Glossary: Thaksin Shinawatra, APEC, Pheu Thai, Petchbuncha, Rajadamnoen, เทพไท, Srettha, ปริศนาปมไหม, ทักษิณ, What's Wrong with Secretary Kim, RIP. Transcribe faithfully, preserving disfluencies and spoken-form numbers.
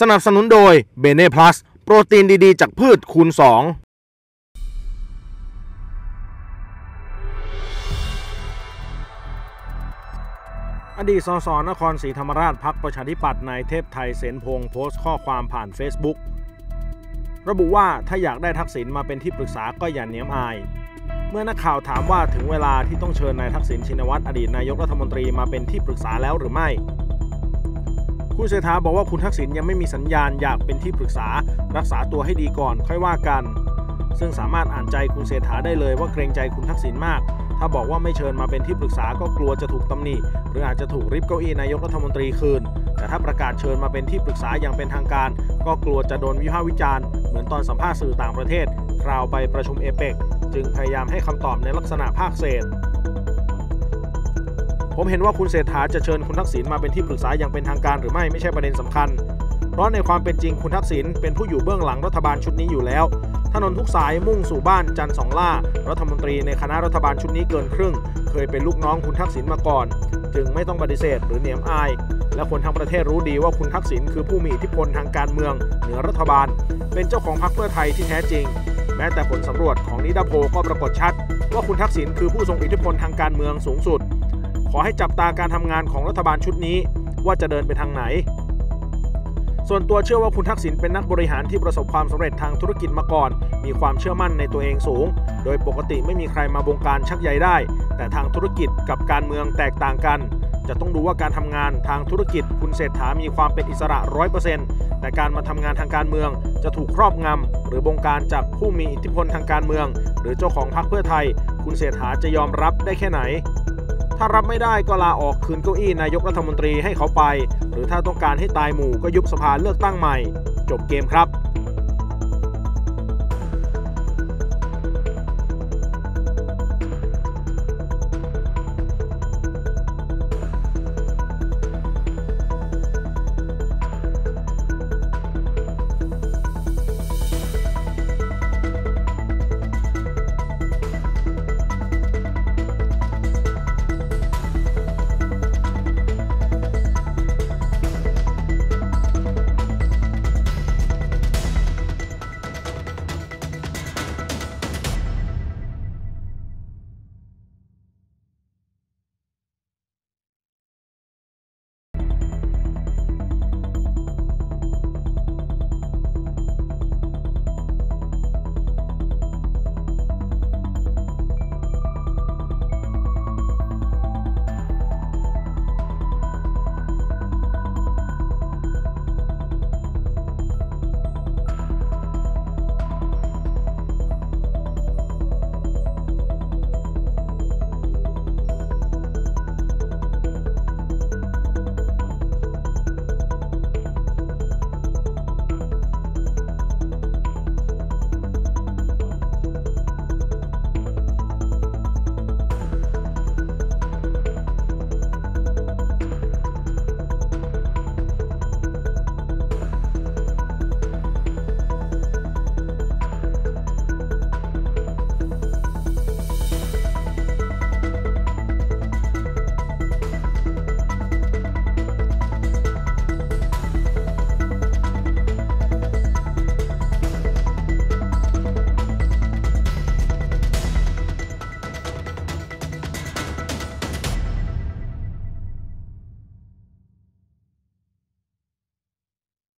สนับสนุนโดยเบเน่พลัสโปรตีนดีๆจากพืชคูณสองอดีตสสนครศรีธรรมราชพรรคประชาธิปัตย์นายเทพไทยเสนพงศ์โพสต์ข้อความผ่าน Facebook ระบุว่าถ้าอยากได้ทักษิณมาเป็นที่ปรึกษาก็อย่าเนียมอายเมื่อนักข่าวถามว่าถึงเวลาที่ต้องเชิญนายทักษิณชินวัตรอดีตนายกรัฐมนตรีมาเป็นที่ปรึกษาแล้วหรือไม่คุณเศรษฐาบอกว่าคุณทักษิณยังไม่มีสัญญาณอยากเป็นที่ปรึกษารักษาตัวให้ดีก่อนค่อยว่ากันซึ่งสามารถอ่านใจคุณเศรษฐาได้เลยว่าเกรงใจคุณทักษิณมากถ้าบอกว่าไม่เชิญมาเป็นที่ปรึกษาก็กลัวจะถูกตำหนิหรืออาจจะถูกริบเก้าอี้นายกรัฐมนตรีคืนแต่ถ้าประกาศเชิญมาเป็นที่ปรึกษาอย่างเป็นทางการก็กลัวจะโดนวิพากษ์วิจารณ์เหมือนตอนสัมภาษณ์สื่อต่างประเทศคราวไปประชุมเอเปกจึงพยายามให้คำตอบในลักษณะภาคเศษผมเห็นว่าคุณเศรษฐาจะเชิญคุณทักษิณมาเป็นที่ปรึกษาอย่างเป็นทางการหรือไม่ไม่ใช่ประเด็นสำคัญเพราะในความเป็นจริงคุณทักษิณเป็นผู้อยู่เบื้องหลังรัฐบาลชุดนี้อยู่แล้วถนนทุกสายมุ่งสู่บ้านจันทร์สองล่ารัฐมนตรีในคณะรัฐบาลชุดนี้เกินครึ่งเคยเป็นลูกน้องคุณทักษิณมาก่อนจึงไม่ต้องปฏิเสธหรือเหนียมอายและคนทั้งประเทศรู้ดีว่าคุณทักษิณคือผู้มีอิทธิพลทางการเมืองเหนือรัฐบาลเป็นเจ้าของพรรคเพื่อไทยที่แท้จริงแม้แต่ผลสำรวจของนิดาโพก็ปรากฏชัดว่าคุณทักษิณคือผู้ทรงอิทธิพลทางการเมืองสูงสุดขอให้จับตาการทำงานของรัฐบาลชุดนี้ว่าจะเดินไปทางไหนส่วนตัวเชื่อว่าคุณทักษิณเป็นนักบริหารที่ประสบความสำเร็จทางธุรกิจมาก่อนมีความเชื่อมั่นในตัวเองสูงโดยปกติไม่มีใครมาบงการชักใยได้แต่ทางธุรกิจกับการเมืองแตกต่างกันจะต้องดูว่าการทำงานทางธุรกิจคุณเศรษฐามีความเป็นอิสระ ร้อยเปอร์เซ็นต์ แต่การมาทำงานทางการเมืองจะถูกครอบงำหรือบงการจากผู้มีอิทธิพลทางการเมืองหรือเจ้าของพรรคเพื่อไทยคุณเศรษฐาจะยอมรับได้แค่ไหนถ้ารับไม่ได้ก็ลาออกคืนเก้าอี้นายกรัฐมนตรีให้เขาไปหรือถ้าต้องการให้ตายหมู่ก็ยุบสภาเลือกตั้งใหม่จบเกมครับ